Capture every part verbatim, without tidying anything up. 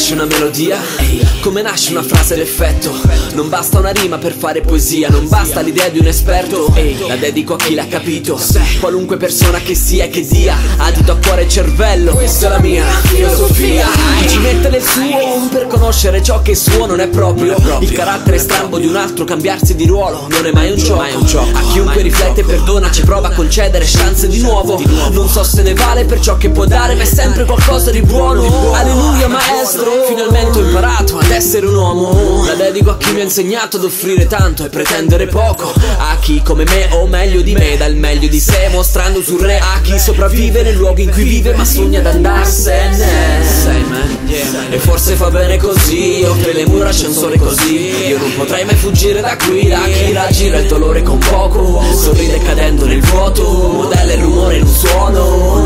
nasce una melodia, come nasce una frase, l'effetto. Non basta una rima per fare poesia, non basta l'idea di un esperto. La dedico a chi l'ha capito, qualunque persona che sia e che dia adito a cuore e cervello. Questa è la mia filosofia, chi ci mette nel suo per conoscere ciò che suo non è proprio. Il carattere strambo di un altro, cambiarsi di ruolo, non è mai un gioco. A chiunque riflette, perdona, ci prova a concedere chance di nuovo. Non so se ne vale per ciò che può dare, ma è sempre qualcosa di buono. Alleluia maestro, finalmente ho imparato ad essere un uomo. La dedico a chi mi ha insegnato ad offrire tanto e pretendere poco, a chi come me o meglio di me dà il meglio di sé mostrando sul re, a chi sopravvive nel luogo in cui vive ma sogna ad andarsene. E forse fa bene così, oltre le mura c'è un sole così. Io non potrei mai fuggire da qui, da chi raggira il dolore con poco, sorride cadendo nel vuoto, modella il rumore in un suono.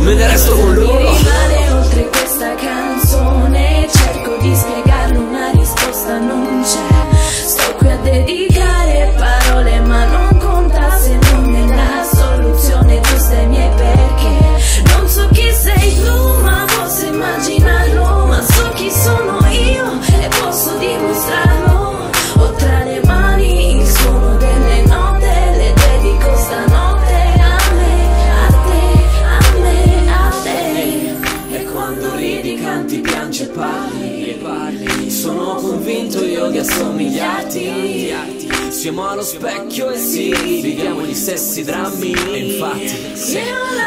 Me ne resto con loro. Mi rimane oltre questa canzone, cerco di spiegarlo, una risposta non c'è. Sto qui a dedicare parole, ma non conta se non è la soluzione giusta ai miei perché. Non so chi sei tu, ma posso immaginarlo, ma so chi sono io e posso dimostrarlo. Ho tra le mani il suono delle note, le dedico stanotte a me, a te, a me, a te. E quando ridi, canti, piangi e parli, e parli, sono convinto io di assomigliarti. Siamo allo specchio e sì, viviamo gli stessi drammi. E infatti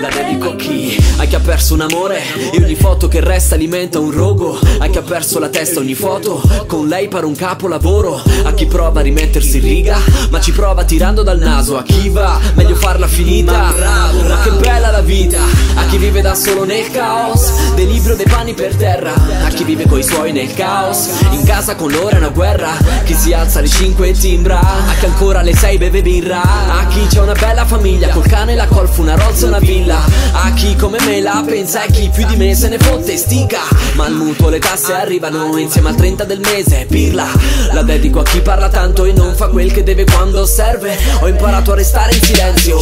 la dedico a chi, a chi ha perso un amore e ogni foto che resta alimenta un rogo, a chi ha perso la testa ogni foto con lei pare un capolavoro, a chi prova a rimettersi in riga ma ci prova tirando dal naso, a chi va meglio farla finita. Ma che bella la vita, a chi vive da solo nel caos, dei libri o dei panni per terra, a chi vive coi suoi nel caos, in casa con l'ora è una guerra, chi si alza alle cinque e timbra, a chi ancora alle sei beve birra, a chi c'è una bella famiglia col cane, la colf, una rozza e una villa, a chi come me la pensa e chi più di me se ne fotte e stica, ma al mutuo le tasse arrivano insieme al trenta del mese, pirla. La dedico a chi parla tanto e non fa quel che deve quando serve. Ho imparato a restare in silenzio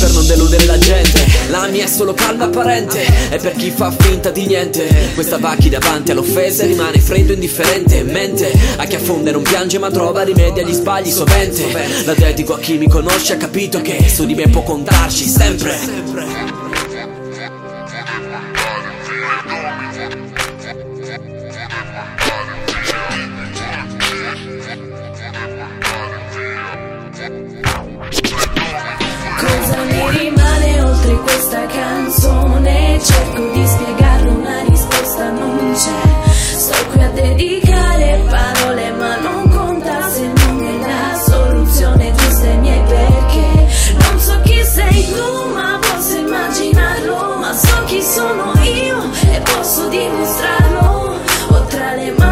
per non deludere la gente, la mia è solo calma apparente, è per chi fa finta di niente. Questa va a chi davanti all'offesa rimane freddo e indifferente, mente a chi affonda e non piange ma trova rimedi agli sbagli sopra. La dedico a chi mi conosce, ha capito che su di me può contarci sempre. Cosa mi rimane oltre questa canzone? Cerco di spiegarlo, una risposta non c'è. Sto qui a dedicare parole, ma non conta se non giusta ai miei perché. Non so chi sei tu, ma posso immaginarlo, ma so chi sono io e posso dimostrarlo. Ho tra le mani